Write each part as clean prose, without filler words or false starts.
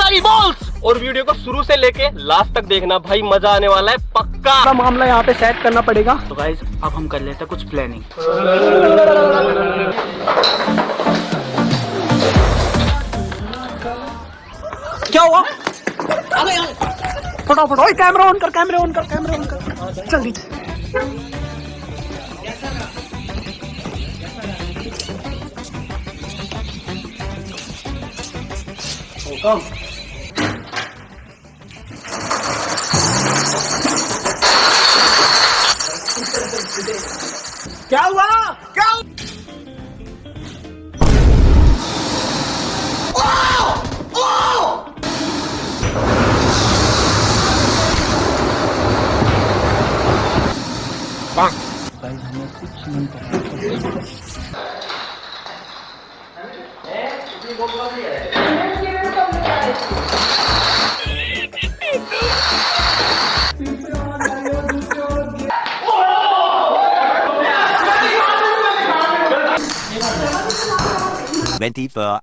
सारी बॉल्स। और वीडियो को शुरू से लेके लास्ट तक देखना भाई, मजा आने वाला है पक्का। मामला यहाँ पे सेट करना पड़ेगा। तो गाइस अब हम कर लेते हैं कुछ प्लानिंग। क्या हुआ? फटाफट ओए कैमरा ऑन कर, कैमरा ऑन कर, कैमरा ऑन कर, जल्दी। कम क्या हुआ? क्या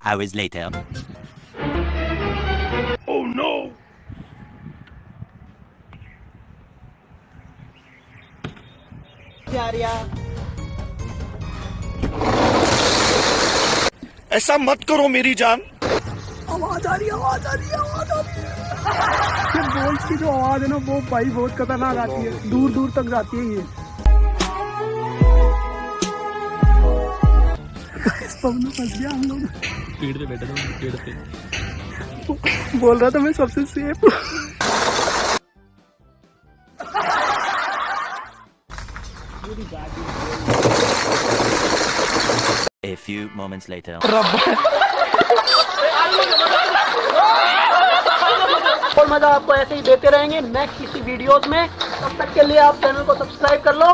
Hours later. Oh no! Aarya. ऐसा मत करो मेरी जान। आवाज आ रही है, आवाज आ रही है, आवाज आ रही है। बोल्स की जो आवाज है ना वो भाई बहुत खतरनाक आती है, दूर दूर तक जाती है ये। फंस गया हम लोग। पेड़ पे बैठा था, पेड़ पे बोल रहा था मैं सबसे safe. A few moments later. और मजा आपको ऐसे ही देते रहेंगे नेक्स्ट किसी वीडियोस में। तब तक के लिए आप चैनल को सब्सक्राइब कर लो।